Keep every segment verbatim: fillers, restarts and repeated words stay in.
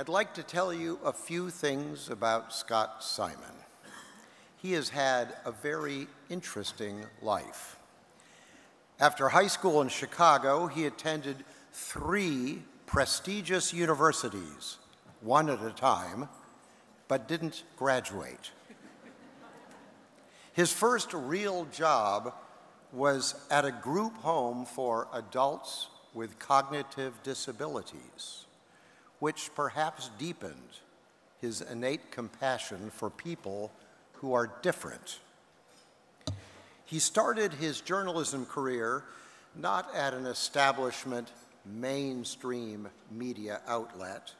I'd like to tell you a few things about Scott Simon. He has had a very interesting life. After high school in Chicago, he attended three prestigious universities, one at a time, but didn't graduate. His first real job was at a group home for adults with cognitive disabilities, which perhaps deepened his innate compassion for people who are different. He started his journalism career not at an establishment mainstream media outlet,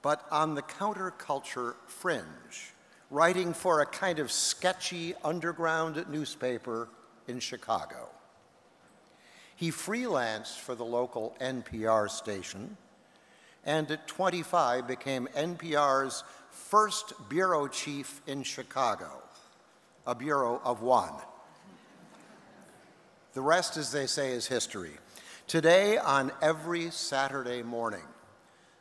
but on the counterculture fringe, writing for a kind of sketchy underground newspaper in Chicago. He freelanced for the local N P R station, and at twenty-five became N P R's first bureau chief in Chicago, a bureau of one. The rest, as they say, is history. Today, on every Saturday morning,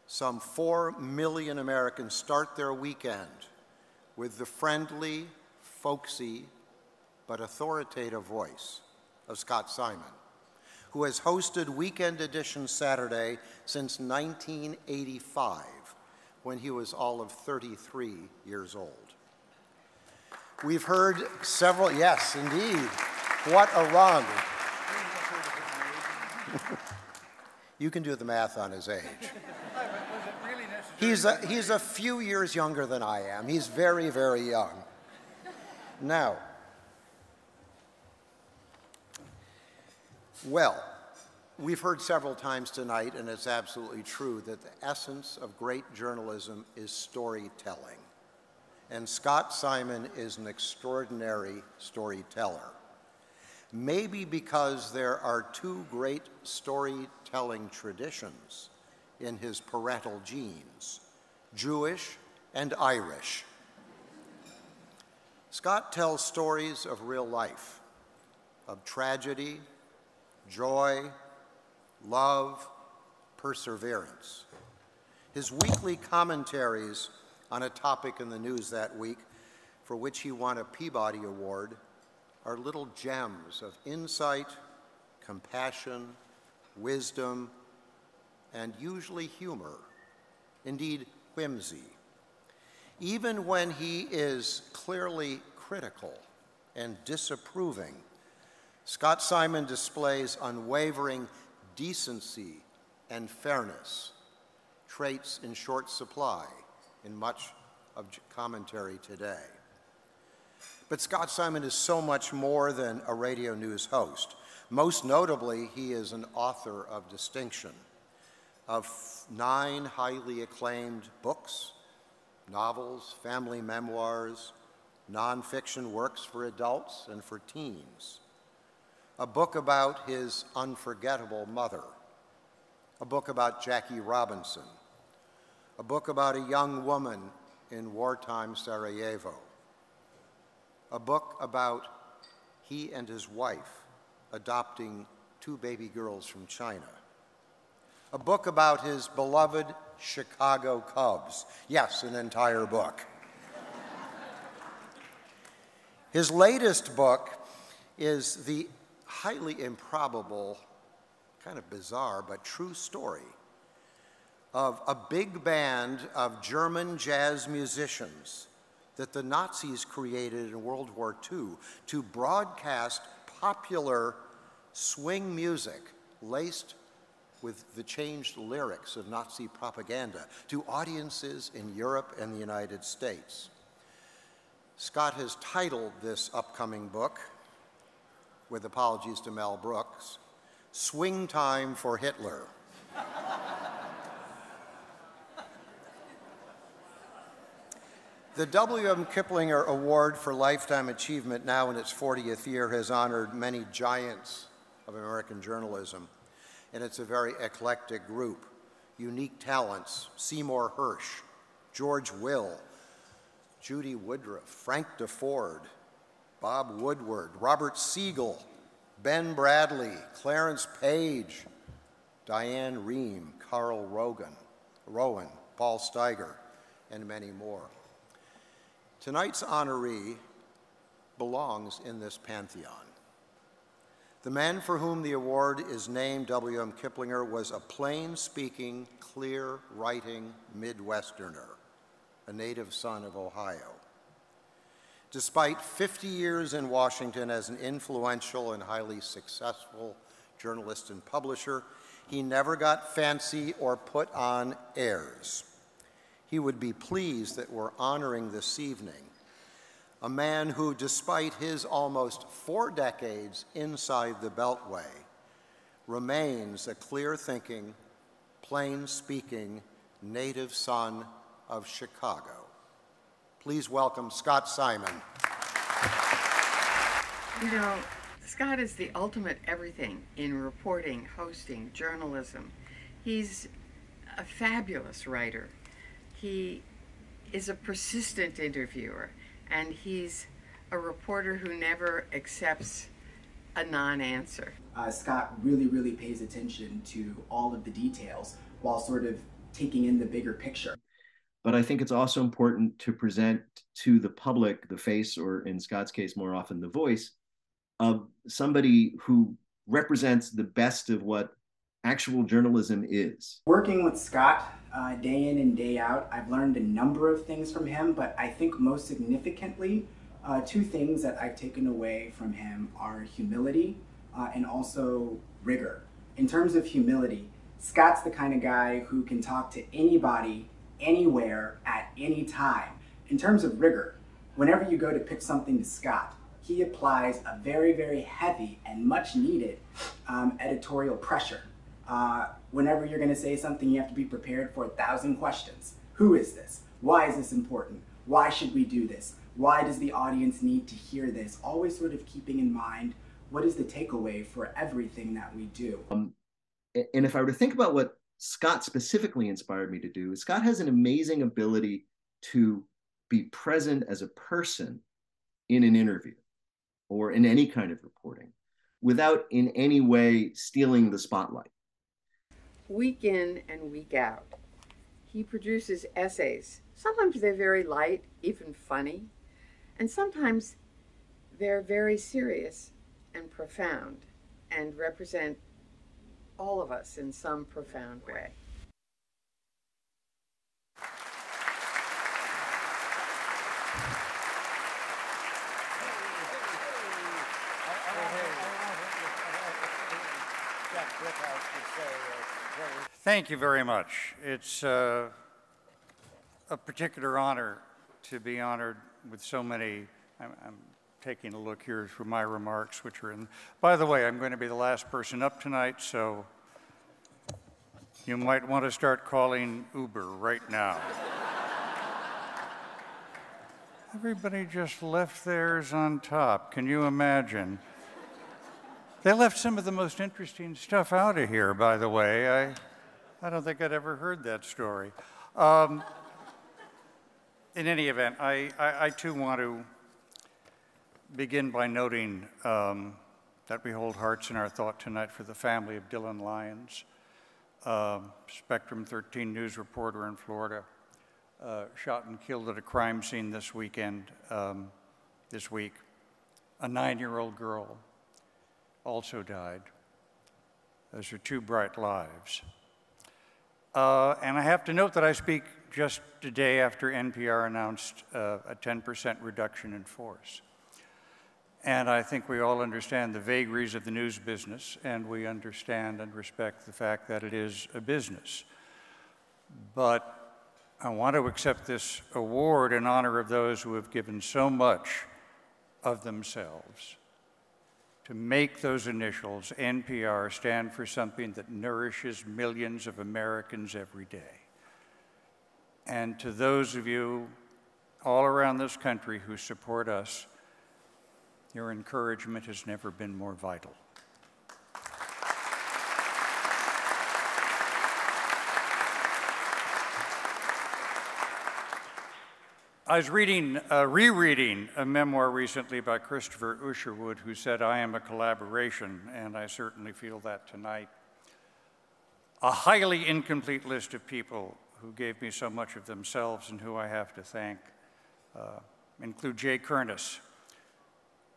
some four million Americans start their weekend with the friendly, folksy, but authoritative voice of Scott Simon, who has hosted Weekend Edition Saturday since nineteen eighty-five, when he was all of thirty-three years old. We've heard several, yes, indeed. What a run. You can do the math on his age. He's a, he's a few years younger than I am. He's very, very young. Now, well, we've heard several times tonight, and it's absolutely true, that the essence of great journalism is storytelling. And Scott Simon is an extraordinary storyteller. Maybe because there are two great storytelling traditions in his parental genes, Jewish and Irish. Scott tells stories of real life, of tragedy, joy, love, perseverance. His weekly commentaries on a topic in the news that week, for which he won a Peabody Award, are little gems of insight, compassion, wisdom, and usually humor, indeed whimsy. Even when he is clearly critical and disapproving, Scott Simon displays unwavering decency and fairness, traits in short supply in much of commentary today. But Scott Simon is so much more than a radio news host. Most notably, he is an author of distinction, of nine highly acclaimed books, novels, family memoirs, nonfiction works for adults and for teens, a book about his unforgettable mother, a book about Jackie Robinson, a book about a young woman in wartime Sarajevo, a book about he and his wife adopting two baby girls from China, a book about his beloved Chicago Cubs. Yes, an entire book. His latest book is the highly improbable, kind of bizarre, but true story of a big band of German jazz musicians that the Nazis created in World War Two to broadcast popular swing music laced with the changed lyrics of Nazi propaganda to audiences in Europe and the United States. Scott has titled this upcoming book, with apologies to Mel Brooks, Swing Time for Hitler. The W M Kiplinger Award for Lifetime Achievement, now in its fortieth year, has honored many giants of American journalism, and it's a very eclectic group. Unique talents: Seymour Hersh, George Will, Judy Woodruff, Frank DeFord, Bob Woodward, Robert Siegel, Ben Bradley, Clarence Page, Diane Rehm, Carl Rowan, Paul Steiger, and many more. Tonight's honoree belongs in this pantheon. The man for whom the award is named, W M Kiplinger, was a plain-speaking, clear-writing Midwesterner, a native son of Ohio. Despite fifty years in Washington as an influential and highly successful journalist and publisher, he never got fancy or put on airs. He would be pleased that we're honoring this evening a man who, despite his almost four decades inside the Beltway, remains a clear-thinking, plain-speaking native son of Chicago. Please welcome Scott Simon. You know, Scott is the ultimate everything in reporting, hosting, journalism. He's a fabulous writer. He is a persistent interviewer. And he's a reporter who never accepts a non-answer. Uh, Scott really, really pays attention to all of the details while sort of taking in the bigger picture. But I think it's also important to present to the public the face, or in Scott's case, more often the voice, of somebody who represents the best of what actual journalism is. Working with Scott uh, day in and day out, I've learned a number of things from him, but I think most significantly, uh, two things that I've taken away from him are humility uh, and also rigor. In terms of humility, Scott's the kind of guy who can talk to anybody, anywhere, at any time. In terms of rigor, whenever you go to pitch something to Scott, he applies a very, very heavy and much needed um, editorial pressure. Uh, whenever you're going to say something, you have to be prepared for a thousand questions. Who is this? Why is this important? Why should we do this? Why does the audience need to hear this? Always sort of keeping in mind, what is the takeaway for everything that we do? Um, and if I were to think about what Scott specifically inspired me to do, Scott has an amazing ability to be present as a person in an interview or in any kind of reporting without in any way stealing the spotlight. Week in and week out, he produces essays. Sometimes they're very light, even funny, and sometimes they're very serious and profound and represent all of us in some profound way. Thank you very much. It's uh, a particular honor to be honored with so many. I'm, I'm taking a look here through my remarks, which are in. By the way, I'm going to be the last person up tonight, so you might want to start calling Uber right now. Everybody just left theirs on top. Can you imagine? They left some of the most interesting stuff out of here, by the way. I, I don't think I'd ever heard that story. Um, in any event, I, I, I too want to begin by noting um, that we hold hearts in our thought tonight for the family of Dylan Lyons, uh, Spectrum thirteen news reporter in Florida, uh, shot and killed at a crime scene this weekend, um, this week. A nine-year-old girl also died. Those are two bright lives. Uh, and I have to note that I speak just the day after N P R announced uh, a ten percent reduction in force. And I think we all understand the vagaries of the news business, and we understand and respect the fact that it is a business. But I want to accept this award in honor of those who have given so much of themselves to make those initials, N P R, stand for something that nourishes millions of Americans every day. And to those of you all around this country who support us, your encouragement has never been more vital. I was reading, uh, rereading a memoir recently by Christopher Usherwood, who said, "I am a collaboration," and I certainly feel that tonight. A highly incomplete list of people who gave me so much of themselves and who I have to thank uh, include Jay Kernis,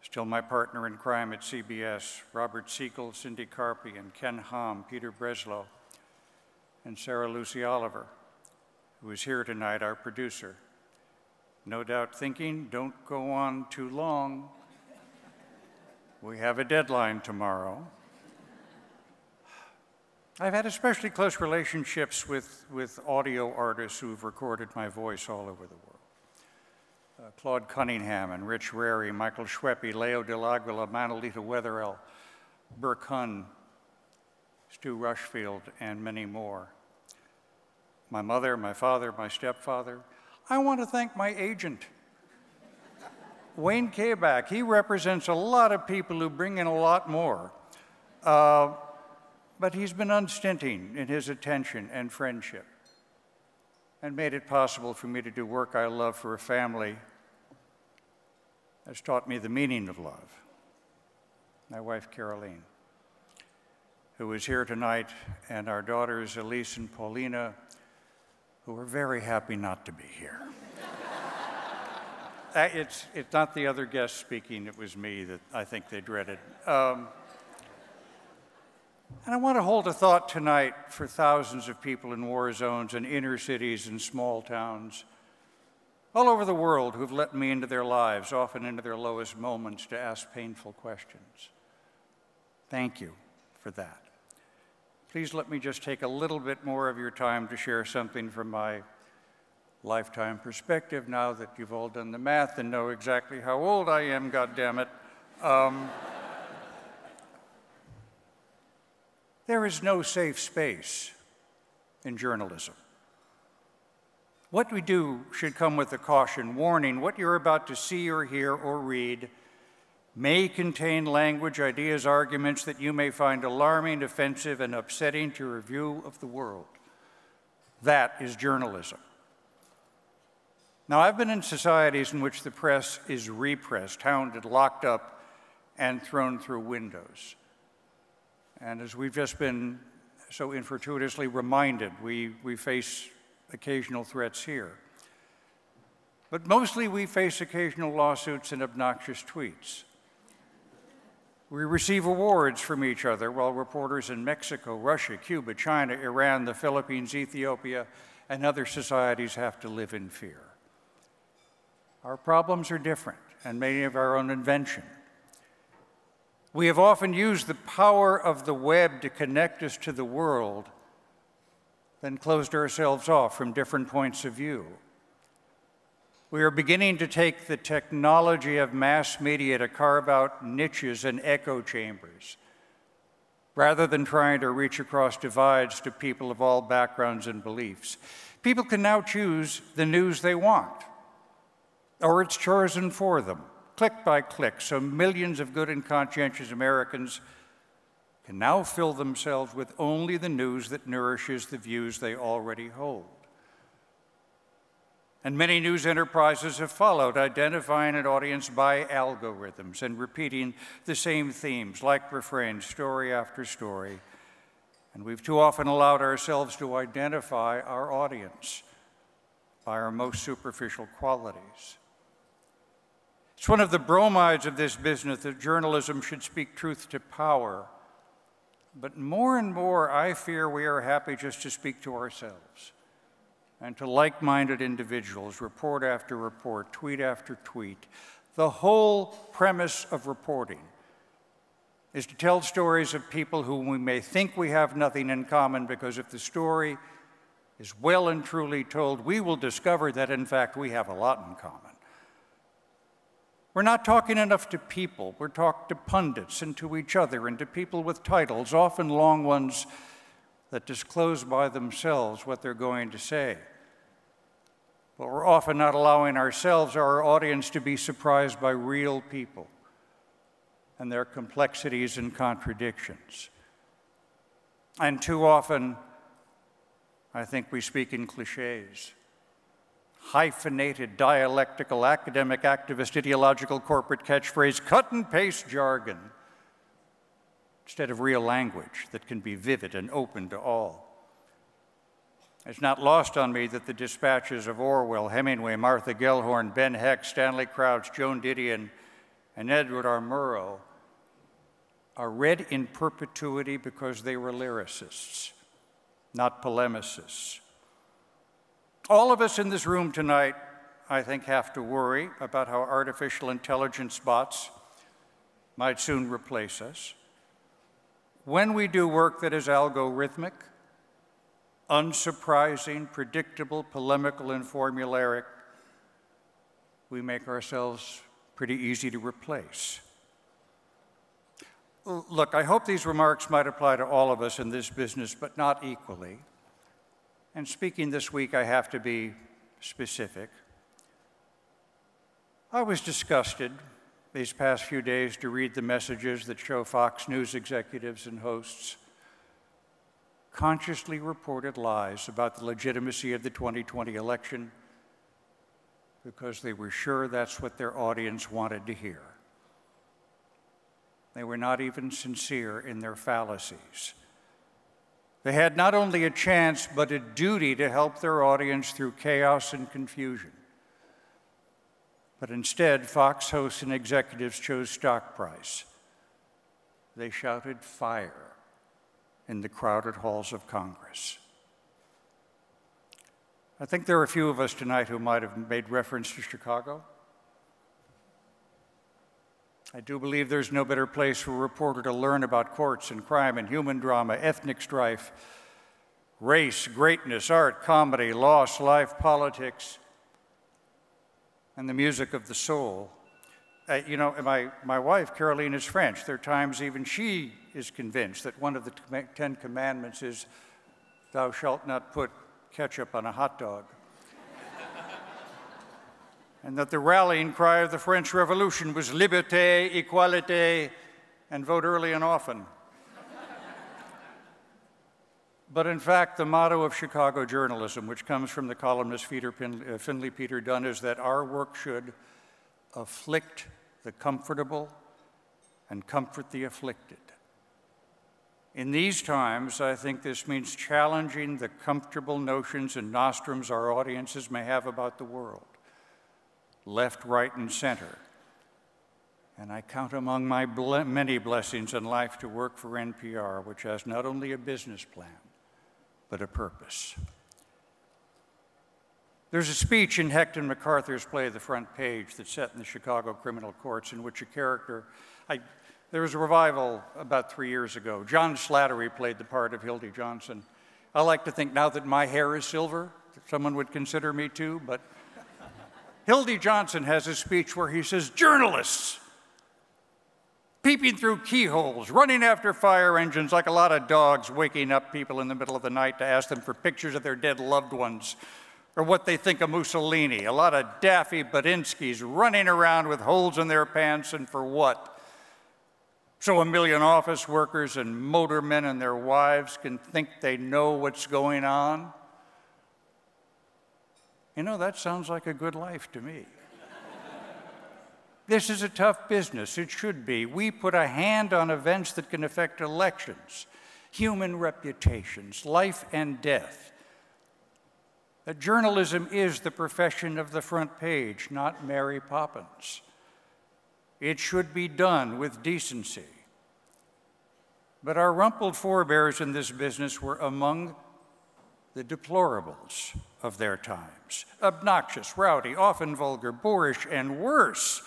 still my partner in crime at C B S, Robert Siegel, Cindy Carpy, and Ken Hom, Peter Breslow, and Sarah Lucy Oliver, who is here tonight, our producer. No doubt thinking, don't go on too long. We have a deadline tomorrow. I've had especially close relationships with, with audio artists who've recorded my voice all over the world. Uh, Claude Cunningham and Rich Rary, Michael Schweppe, Leo Dell'Aguila, Manolita Weatherall, Burke Hunn, Stu Rushfield, and many more. My mother, my father, my stepfather. I want to thank my agent, Wayne Kayback. He represents a lot of people who bring in a lot more. Uh, but he's been unstinting in his attention and friendship and made it possible for me to do work I love for a family that's taught me the meaning of love. My wife, Caroline, who is here tonight, and our daughters, Elise and Paulina, who are very happy not to be here. uh, it's, it's not the other guest speaking, it was me that I think they dreaded. Um, And I want to hold a thought tonight for thousands of people in war zones and inner cities and small towns all over the world who've let me into their lives, often into their lowest moments, to ask painful questions. Thank you for that. Please let me just take a little bit more of your time to share something from my lifetime perspective, now that you've all done the math and know exactly how old I am, goddammit. Um, There is no safe space in journalism. What we do should come with a caution warning. What you're about to see or hear or read may contain language, ideas, arguments that you may find alarming, offensive, and upsetting to your view of the world. That is journalism. Now, I've been in societies in which the press is repressed, hounded, locked up, and thrown through windows. And as we've just been so infortuitously reminded, we, we face occasional threats here. But mostly we face occasional lawsuits and obnoxious tweets. We receive awards from each other while reporters in Mexico, Russia, Cuba, China, Iran, the Philippines, Ethiopia, and other societies have to live in fear. Our problems are different and many of our own invention. We have often used the power of the web to connect us to the world, then closed ourselves off from different points of view. We are beginning to take the technology of mass media to carve out niches and echo chambers, rather than trying to reach across divides to people of all backgrounds and beliefs. People can now choose the news they want, or it's chosen for them, click by click, so millions of good and conscientious Americans can now fill themselves with only the news that nourishes the views they already hold. And many news enterprises have followed, identifying an audience by algorithms and repeating the same themes, like refrains, story after story. And we've too often allowed ourselves to identify our audience by our most superficial qualities. It's one of the bromides of this business that journalism should speak truth to power. But more and more, I fear we are happy just to speak to ourselves and to like-minded individuals, report after report, tweet after tweet. The whole premise of reporting is to tell stories of people whom we may think we have nothing in common, because if the story is well and truly told, we will discover that, in fact, we have a lot in common. We're not talking enough to people. We're talking to pundits and to each other and to people with titles, often long ones that disclose by themselves what they're going to say. But we're often not allowing ourselves or our audience to be surprised by real people and their complexities and contradictions. And too often, I think we speak in cliches. Hyphenated, dialectical, academic, activist, ideological, corporate catchphrase, cut and paste jargon, instead of real language that can be vivid and open to all. It's not lost on me that the dispatches of Orwell, Hemingway, Martha Gellhorn, Ben Heck, Stanley Crouch, Joan Didion, and Edward R. Murrow are read in perpetuity because they were lyricists, not polemicists. All of us in this room tonight, I think, have to worry about how artificial intelligence bots might soon replace us. When we do work that is algorithmic, unsurprising, predictable, polemical, and formularic, we make ourselves pretty easy to replace. Look, I hope these remarks might apply to all of us in this business, but not equally. And speaking this week, I have to be specific. I was disgusted these past few days to read the messages that show Fox News executives and hosts consciously reported lies about the legitimacy of the twenty twenty election because they were sure that's what their audience wanted to hear. They were not even sincere in their fallacies. They had not only a chance, but a duty to help their audience through chaos and confusion. But instead, Fox hosts and executives chose stock price. They shouted fire in the crowded halls of Congress. I think there are a few of us tonight who might have made reference to Chicago. I do believe there's no better place for a reporter to learn about courts and crime and human drama, ethnic strife, race, greatness, art, comedy, loss, life, politics, and the music of the soul. Uh, you know, my, my wife, Caroline, is French. There are times even she is convinced that one of the Ten Commandments is, thou shalt not put ketchup on a hot dog. And that the rallying cry of the French Revolution was liberté, equalité, and vote early and often. But in fact, the motto of Chicago journalism, which comes from the columnist Finley Peter Dunne, is that our work should afflict the comfortable and comfort the afflicted. In these times, I think this means challenging the comfortable notions and nostrums our audiences may have about the world, left, right, and center. And I count among my ble- many blessings in life to work for N P R, which has not only a business plan, but a purpose. There's a speech in Hector MacArthur's play, The Front Page, that's set in the Chicago criminal courts, in which a character, I, there was a revival about three years ago. John Slattery played the part of Hildy Johnson. I like to think now that my hair is silver, that someone would consider me too, but Hildy Johnson has a speech where he says, journalists, peeping through keyholes, running after fire engines like a lot of dogs, waking up people in the middle of the night to ask them for pictures of their dead loved ones or what they think of Mussolini. A lot of daffy Budinskis running around with holes in their pants, and for what? So a million office workers and motormen and their wives can think they know what's going on? You know, that sounds like a good life to me. This is a tough business. It should be. We put a hand on events that can affect elections, human reputations, life and death. That journalism is the profession of the front page, not Mary Poppins. It should be done with decency. But our rumpled forebears in this business were among the deplorables of their times. Obnoxious, rowdy, often vulgar, boorish, and worse,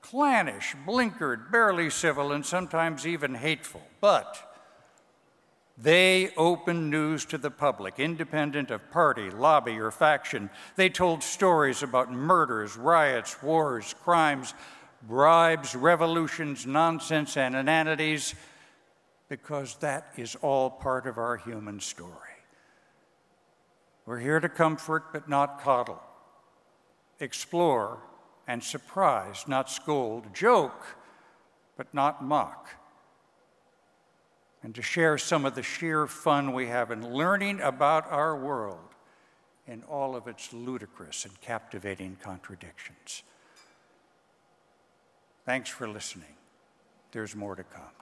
clannish, blinkered, barely civil, and sometimes even hateful. But they opened news to the public, independent of party, lobby, or faction. They told stories about murders, riots, wars, crimes, bribes, revolutions, nonsense, and inanities, because that is all part of our human story. We're here to comfort, but not coddle, explore and surprise, not scold, joke, but not mock, and to share some of the sheer fun we have in learning about our world in all of its ludicrous and captivating contradictions. Thanks for listening. There's more to come.